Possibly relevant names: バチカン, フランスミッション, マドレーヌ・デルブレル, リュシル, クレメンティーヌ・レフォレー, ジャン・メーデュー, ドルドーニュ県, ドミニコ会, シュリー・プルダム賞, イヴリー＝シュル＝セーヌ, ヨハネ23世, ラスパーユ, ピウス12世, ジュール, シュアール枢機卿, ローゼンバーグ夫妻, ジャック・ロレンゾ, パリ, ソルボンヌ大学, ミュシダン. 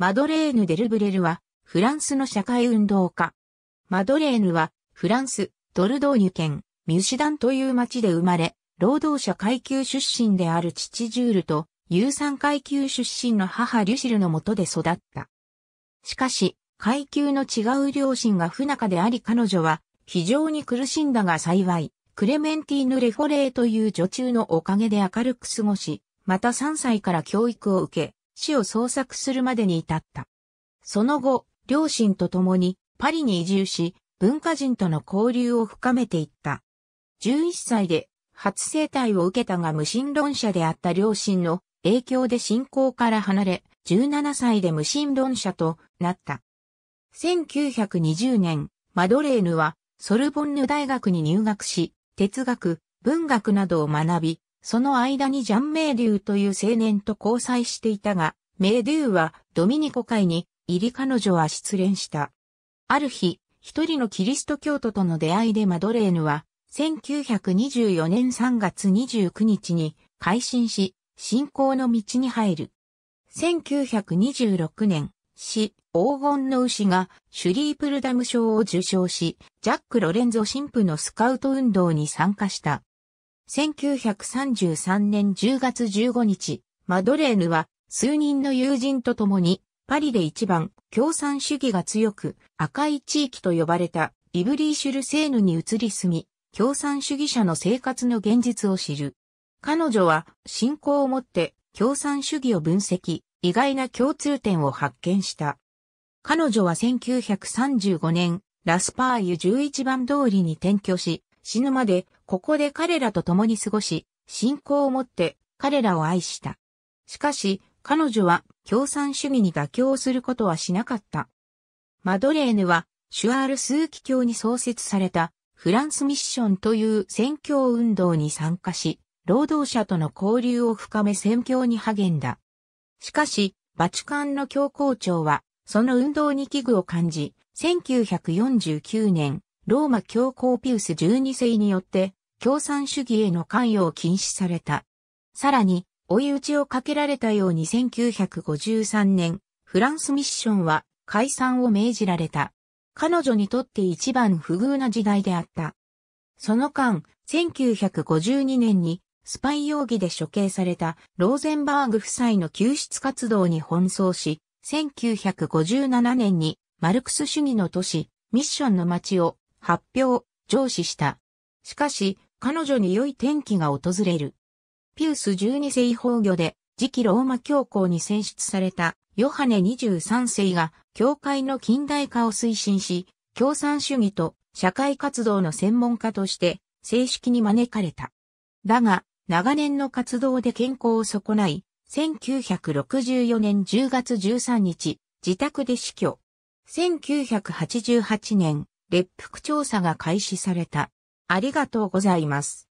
マドレーヌ・デルブレルは、フランスの社会運動家。マドレーヌは、フランス、ドルドーニュ県、ミュシダンという町で生まれ、労働者階級出身である父ジュールと、有産階級出身の母リュシルの下で育った。しかし、階級の違う両親が不仲であり彼女は、非常に苦しんだが幸い、クレメンティーヌ・レフォレーという女中のおかげで明るく過ごし、また3歳から教育を受け、死を創作するまでに至った。その後、両親と共にパリに移住し、文化人との交流を深めていった。11歳で初征隊を受けたが無神論者であった両親の影響で信仰から離れ、17歳で無神論者となった。1920年、マドレーヌはソルボンヌ大学に入学し、哲学、文学などを学び、その間にジャン・メーデューという青年と交際していたが、メーデューはドミニコ会に入り彼女は失恋した。ある日、一人のキリスト教徒との出会いでマドレーヌは、1924年3月29日に改心し、信仰の道に入る。1926年、詩、黄金の牛がシュリープルダム賞を受賞し、ジャック・ロレンゾ神父のスカウト運動に参加した。1933年10月15日、マドレーヌは数人の友人と共にパリで一番共産主義が強く赤い地域と呼ばれたイブリーシュルセーヌに移り住み、共産主義者の生活の現実を知る。彼女は信仰をもって共産主義を分析、意外な共通点を発見した。彼女は1935年、ラスパーユ11番通りに転居し、死ぬまでここで彼らと共に過ごし、信仰をもって彼らを愛した。しかし、彼女は共産主義に妥協することはしなかった。マドレーヌはシュアール枢機卿に創設されたフランスミッションという宣教運動に参加し、労働者との交流を深め宣教に励んだ。しかし、バチカンの教皇庁はその運動に危惧を感じ、1949年、ローマ教皇ピウス12世によって共産主義への関与を禁止された。さらに追い打ちをかけられたように1953年、フランスミッションは解散を命じられた。彼女にとって一番不遇な時代であった。その間、1952年にスパイ容疑で処刑されたローゼンバーグ夫妻の救出活動に奔走し、1957年にマルクス主義の都市、ミッションの街を発表、上梓した。しかし、彼女に良い転機が訪れる。ピウス12世崩御で、次期ローマ教皇に選出されたヨハネ23世が、教会の近代化を推進し、共産主義と社会活動の専門家として、正式に招かれた。だが、長年の活動で健康を損ない、1964年10月13日、自宅で死去。1988年、列腹調査が開始された。ありがとうございます。